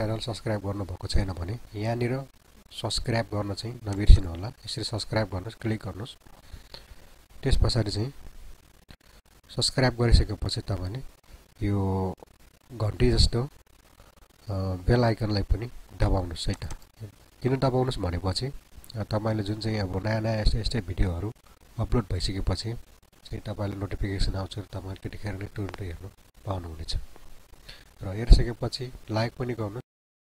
Channel subscribe गर्न भएको छैन भने यहाँ निर सब्स्क्राइब गर्न चाहिँ नबिर्सिनु होला। यसरी सब्स्क्राइब गर्नुस्, क्लिक गर्नुस्। त्यसपछि चाहिँ सब्स्क्राइब गरिसकेपछि तपाईले यो घण्टी जस्तो बेल आइकनलाई पनि दबाउनुस्। हैट किन दबाउनुस् भनेपछि तपाईले जुन चाहिँ अब नयाँ नयाँ यस्ता यस्ता भिडियोहरु अपलोड भइसकेपछि चाहिँ तपाईले नोटिफिकेसन आउँछ र तपाईले त्यतिखेर नै टुर्न हेर्न पाउनुहुनेछ। र हेरिसकेपछि लाइक पनि गर्नु